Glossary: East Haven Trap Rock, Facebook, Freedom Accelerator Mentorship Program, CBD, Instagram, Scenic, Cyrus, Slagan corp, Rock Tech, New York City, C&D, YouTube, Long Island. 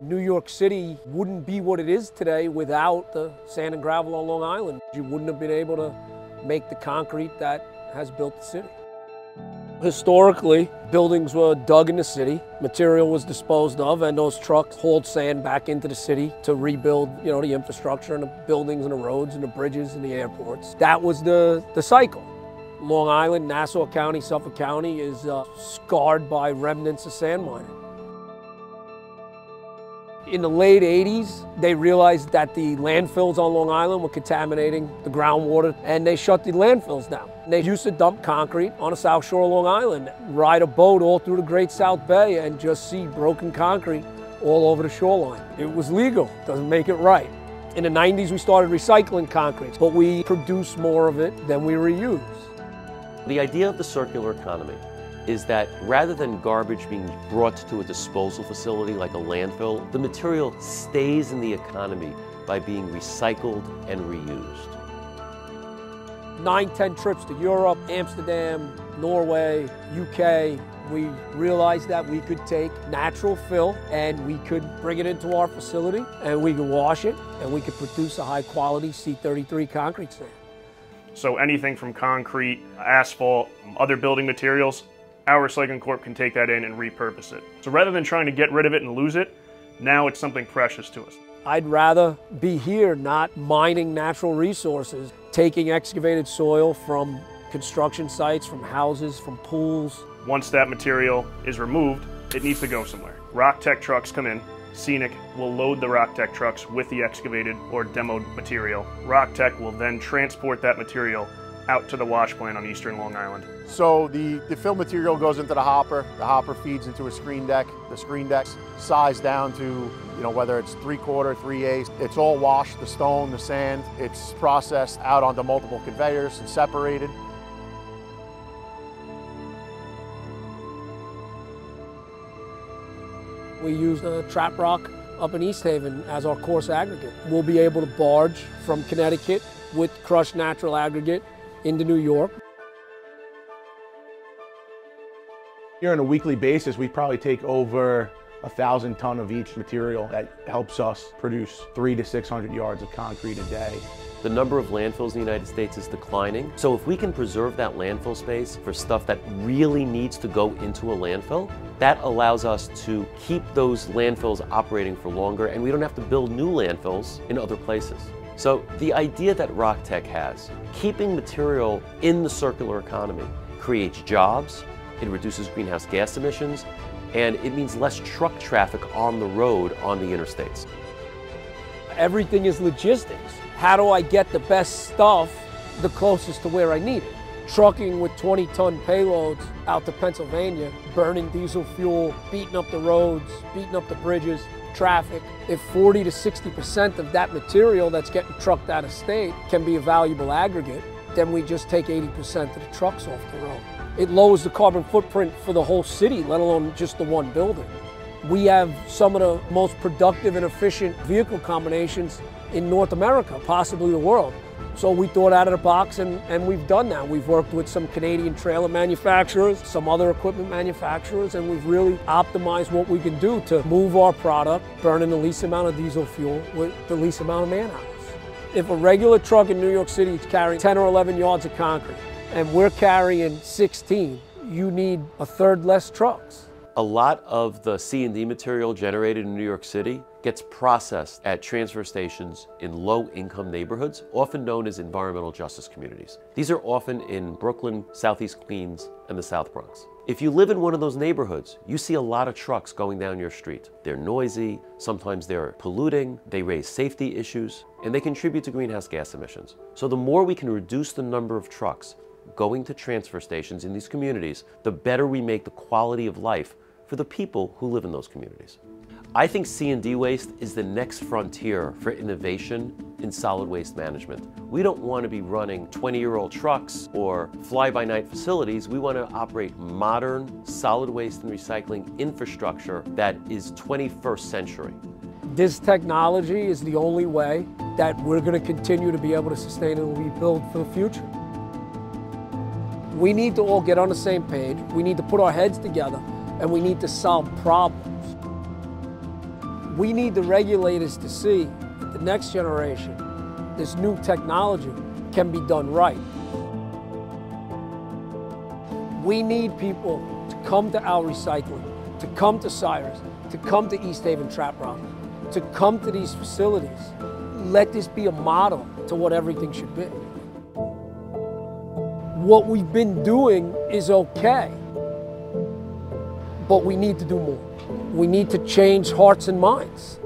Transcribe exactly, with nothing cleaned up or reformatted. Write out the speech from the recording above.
New York City wouldn't be what it is today without the sand and gravel on Long Island. You wouldn't have been able to make the concrete that has built the city. Historically, buildings were dug in the city, material was disposed of, and those trucks hauled sand back into the city to rebuild, you know, the infrastructure and the buildings and the roads and the bridges and the airports. That was the, the cycle. Long Island, Nassau County, Suffolk County is uh, scarred by remnants of sand mining. In the late eighties, they realized that the landfills on Long Island were contaminating the groundwater, and they shut the landfills down. They used to dump concrete on the south shore of Long Island, ride a boat all through the Great South Bay and just see broken concrete all over the shoreline. It was legal, doesn't make it right. In the nineties, we started recycling concrete, but we produce more of it than we reuse. The idea of the circular economy is that rather than garbage being brought to a disposal facility like a landfill, the material stays in the economy by being recycled and reused. Nine, ten trips to Europe, Amsterdam, Norway, U K, we realized that we could take natural fill and we could bring it into our facility and we could wash it and we could produce a high quality C thirty-three concrete sand. So anything from concrete, asphalt, other building materials, our Slagan Corp can take that in and repurpose it. So rather than trying to get rid of it and lose it, now it's something precious to us. I'd rather be here not mining natural resources, taking excavated soil from construction sites, from houses, from pools. Once that material is removed, it needs to go somewhere. Rock Tech trucks come in. Scenic will load the Rock Tech trucks with the excavated or demoed material. Rock Tech will then transport that material out to the wash plant on eastern Long Island. So the, the fill material goes into the hopper, the hopper feeds into a screen deck, the screen deck's sized down to, you know, whether it's three quarter, three eighths, it's all washed, the stone, the sand, it's processed out onto multiple conveyors and separated. We use the trap rock up in East Haven as our coarse aggregate. We'll be able to barge from Connecticut with crushed natural aggregate into New York. Here on a weekly basis, we probably take over a thousand ton of each material that helps us produce three to six hundred yards of concrete a day. The number of landfills in the United States is declining. So if we can preserve that landfill space for stuff that really needs to go into a landfill, that allows us to keep those landfills operating for longer, and we don't have to build new landfills in other places. So the idea that Rock Tech has, keeping material in the circular economy, creates jobs, it reduces greenhouse gas emissions, and it means less truck traffic on the road on the interstates. Everything is logistics. How do I get the best stuff the closest to where I need it? Trucking with twenty ton payloads out to Pennsylvania, burning diesel fuel, beating up the roads, beating up the bridges, traffic. If forty to sixty percent of that material that's getting trucked out of state can be a valuable aggregate, then we just take eighty percent of the trucks off the road. It lowers the carbon footprint for the whole city, let alone just the one building. We have some of the most productive and efficient vehicle combinations in North America, possibly the world. So we thought out of the box, and, and we've done that. We've worked with some Canadian trailer manufacturers, some other equipment manufacturers, and we've really optimized what we can do to move our product, burning the least amount of diesel fuel with the least amount of man-hours. If a regular truck in New York City is carrying ten or eleven yards of concrete, and we're carrying sixteen, you need a third less trucks. A lot of the C and D material generated in New York City gets processed at transfer stations in low-income neighborhoods, often known as environmental justice communities. These are often in Brooklyn, Southeast Queens, and the South Bronx. If you live in one of those neighborhoods, you see a lot of trucks going down your street. They're noisy, sometimes they're polluting, they raise safety issues, and they contribute to greenhouse gas emissions. So the more we can reduce the number of trucks going to transfer stations in these communities, the better we make the quality of life for the people who live in those communities. I think C and D waste is the next frontier for innovation in solid waste management. We don't want to be running twenty-year-old trucks or fly-by-night facilities. We want to operate modern solid waste and recycling infrastructure that is twenty-first century. This technology is the only way that we're going to continue to be able to sustainably build for the future. We need to all get on the same page. We need to put our heads together, and we need to solve problems. We need the regulators to see that the next generation, this new technology, can be done right. We need people to come to our recycling, to come to Cyrus, to come to East Haven Trap Rock, to come to these facilities. Let this be a model to what everything should be. What we've been doing is okay, but we need to do more. We need to change hearts and minds.